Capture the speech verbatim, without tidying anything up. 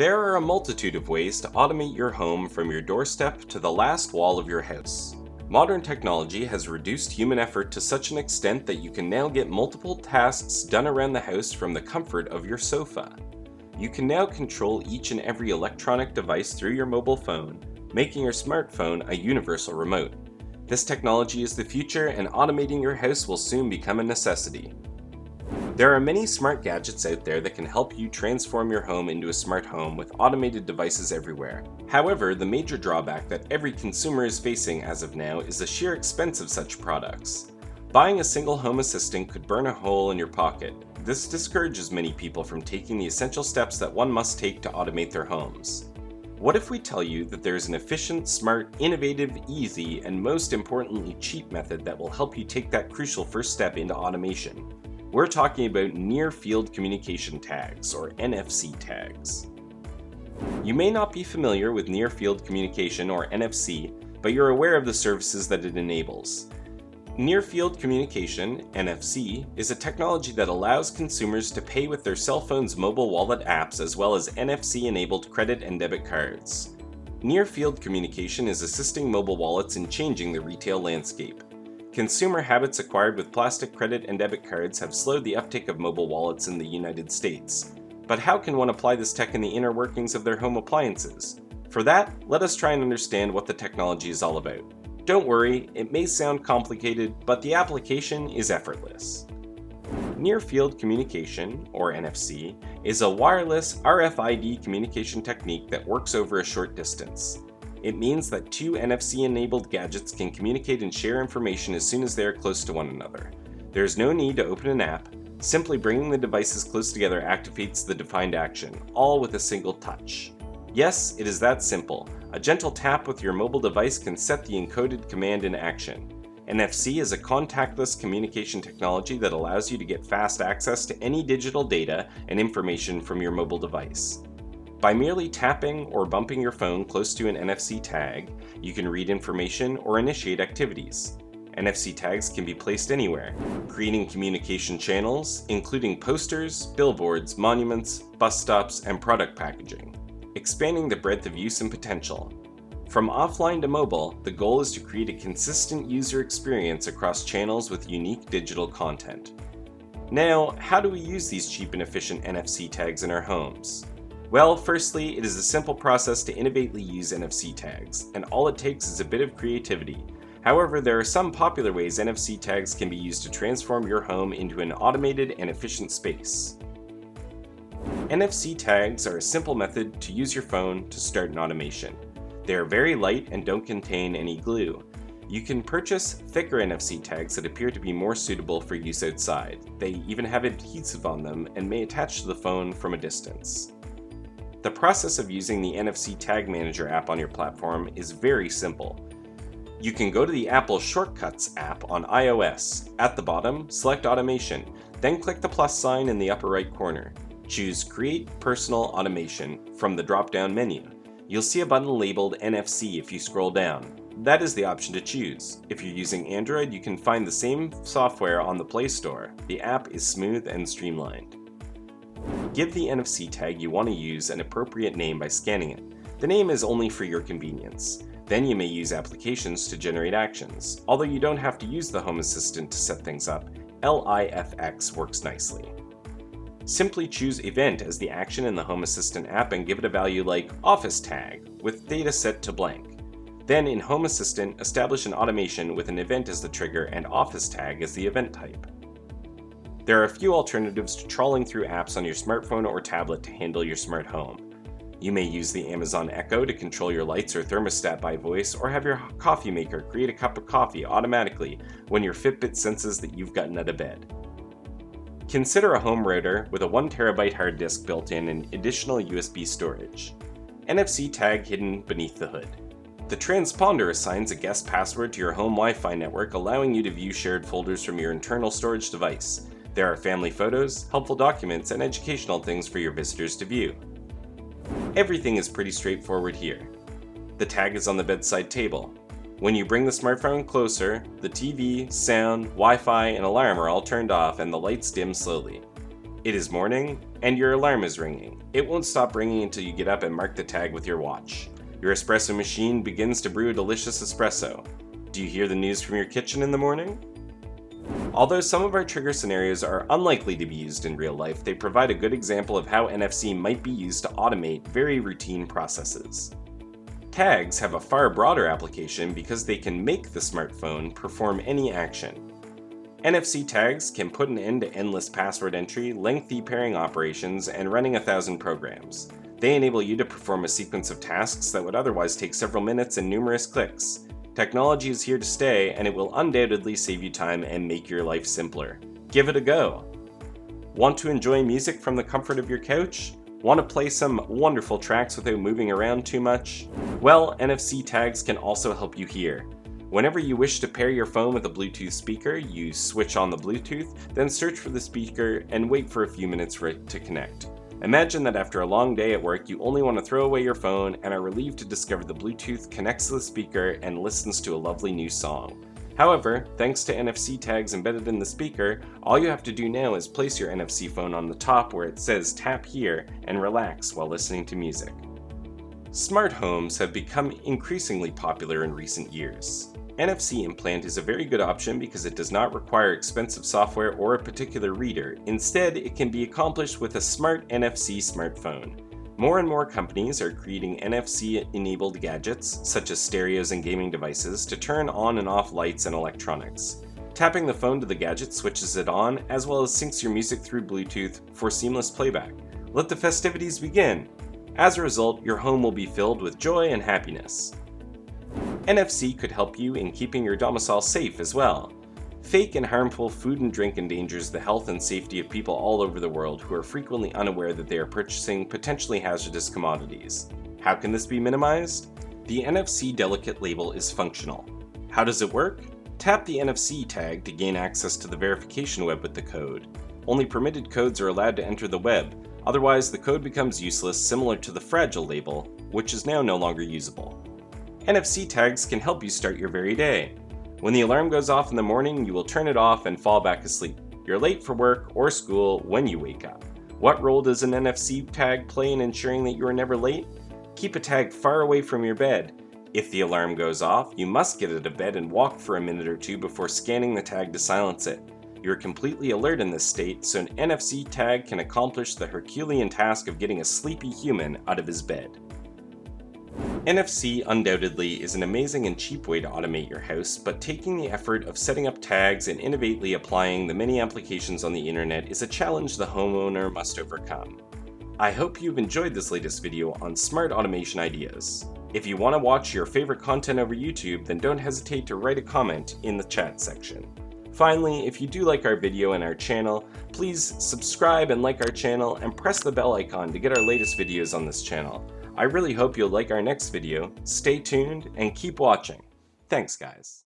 There are a multitude of ways to automate your home from your doorstep to the last wall of your house. Modern technology has reduced human effort to such an extent that you can now get multiple tasks done around the house from the comfort of your sofa. You can now control each and every electronic device through your mobile phone, making your smartphone a universal remote. This technology is the future, and automating your house will soon become a necessity. There are many smart gadgets out there that can help you transform your home into a smart home with automated devices everywhere. However, the major drawback that every consumer is facing as of now is the sheer expense of such products. Buying a single Home Assistant could burn a hole in your pocket. This discourages many people from taking the essential steps that one must take to automate their homes. What if we tell you that there is an efficient, smart, innovative, easy, and most importantly cheap method that will help you take that crucial first step into automation? We're talking about near-field communication tags, or N F C tags. You may not be familiar with near-field communication, or N F C, but you're aware of the services that it enables. Near-field communication, N F C, is a technology that allows consumers to pay with their cell phone's mobile wallet apps as well as N F C-enabled credit and debit cards. Near-field communication is assisting mobile wallets in changing the retail landscape. Consumer habits acquired with plastic credit and debit cards have slowed the uptake of mobile wallets in the United States. But how can one apply this tech in the inner workings of their home appliances? For that, let us try and understand what the technology is all about. Don't worry, it may sound complicated, but the application is effortless. Near-field communication, or N F C, is a wireless R F I D communication technique that works over a short distance. It means that two N F C-enabled gadgets can communicate and share information as soon as they are close to one another. There is no need to open an app. Simply bringing the devices close together activates the defined action, all with a single touch. Yes, it is that simple. A gentle tap with your mobile device can set the encoded command in action. N F C is a contactless communication technology that allows you to get fast access to any digital data and information from your mobile device. By merely tapping or bumping your phone close to an N F C tag, you can read information or initiate activities. N F C tags can be placed anywhere, creating communication channels, including posters, billboards, monuments, bus stops, and product packaging, expanding the breadth of use and potential. From offline to mobile, the goal is to create a consistent user experience across channels with unique digital content. Now, how do we use these cheap and efficient N F C tags in our homes? Well, firstly, it is a simple process to innovatively use N F C tags, and all it takes is a bit of creativity. However, there are some popular ways N F C tags can be used to transform your home into an automated and efficient space. N F C tags are a simple method to use your phone to start an automation. They are very light and don't contain any glue. You can purchase thicker N F C tags that appear to be more suitable for use outside. They even have adhesive on them and may attach to the phone from a distance. The process of using the N F C Tag Manager app on your platform is very simple. You can go to the Apple Shortcuts app on iOS. At the bottom, select Automation, then click the plus sign in the upper right corner. Choose Create Personal Automation from the drop-down menu. You'll see a button labeled N F C if you scroll down. That is the option to choose. If you're using Android, you can find the same software on the Play Store. The app is smooth and streamlined. Give the N F C tag you want to use an appropriate name by scanning it. The name is only for your convenience. Then you may use applications to generate actions. Although you don't have to use the Home Assistant to set things up, L I F X works nicely. Simply choose Event as the action in the Home Assistant app and give it a value like Office Tag with data set to blank. Then in Home Assistant, establish an automation with an event as the trigger and Office Tag as the event type. There are a few alternatives to trawling through apps on your smartphone or tablet to handle your smart home. You may use the Amazon Echo to control your lights or thermostat by voice, or have your coffee maker create a cup of coffee automatically when your Fitbit senses that you've gotten out of bed. Consider a home router with a one terabyte hard disk built in and additional U S B storage. N F C tag hidden beneath the hood. The transponder assigns a guest password to your home Wi-Fi network, allowing you to view shared folders from your internal storage device. There are family photos, helpful documents, and educational things for your visitors to view. Everything is pretty straightforward here. The tag is on the bedside table. When you bring the smartphone closer, the T V, sound, Wi-Fi, and alarm are all turned off and the lights dim slowly. It is morning, and your alarm is ringing. It won't stop ringing until you get up and mark the tag with your watch. Your espresso machine begins to brew a delicious espresso. Do you hear the news from your kitchen in the morning? Although some of our trigger scenarios are unlikely to be used in real life, they provide a good example of how N F C might be used to automate very routine processes. Tags have a far broader application because they can make the smartphone perform any action. N F C tags can put an end to endless password entry, lengthy pairing operations, and running a thousand programs. They enable you to perform a sequence of tasks that would otherwise take several minutes and numerous clicks. Technology is here to stay, and it will undoubtedly save you time and make your life simpler. Give it a go! Want to enjoy music from the comfort of your couch? Want to play some wonderful tracks without moving around too much? Well, N F C tags can also help you here. Whenever you wish to pair your phone with a Bluetooth speaker, you switch on the Bluetooth, then search for the speaker and wait for a few minutes for it to connect. Imagine that after a long day at work, you only want to throw away your phone and are relieved to discover the Bluetooth connects to the speaker and listens to a lovely new song. However, thanks to N F C tags embedded in the speaker, all you have to do now is place your N F C phone on the top where it says tap here and relax while listening to music. Smart homes have become increasingly popular in recent years. N F C implant is a very good option because it does not require expensive software or a particular reader. Instead, it can be accomplished with a smart N F C smartphone. More and more companies are creating N F C-enabled gadgets, such as stereos and gaming devices, to turn on and off lights and electronics. Tapping the phone to the gadget switches it on, as well as syncs your music through Bluetooth for seamless playback. Let the festivities begin! As a result, your home will be filled with joy and happiness. N F C could help you in keeping your domicile safe as well. Fake and harmful food and drink endangers the health and safety of people all over the world who are frequently unaware that they are purchasing potentially hazardous commodities. How can this be minimized? The N F C delicate label is functional. How does it work? Tap the N F C tag to gain access to the verification web with the code. Only permitted codes are allowed to enter the web, otherwise the code becomes useless, similar to the fragile label, which is now no longer usable. N F C tags can help you start your very day. When the alarm goes off in the morning, you will turn it off and fall back asleep. You're late for work or school when you wake up. What role does an N F C tag play in ensuring that you are never late? Keep a tag far away from your bed. If the alarm goes off, you must get out of bed and walk for a minute or two before scanning the tag to silence it. You are completely alert in this state, so an N F C tag can accomplish the Herculean task of getting a sleepy human out of his bed. N F C undoubtedly is an amazing and cheap way to automate your house, but taking the effort of setting up tags and innovatively applying the many applications on the internet is a challenge the homeowner must overcome. I hope you've enjoyed this latest video on smart automation ideas. If you want to watch your favorite content over YouTube, then don't hesitate to write a comment in the chat section. Finally, if you do like our video and our channel, please subscribe and like our channel and press the bell icon to get our latest videos on this channel. I really hope you'll like our next video. Stay tuned and keep watching. Thanks, guys.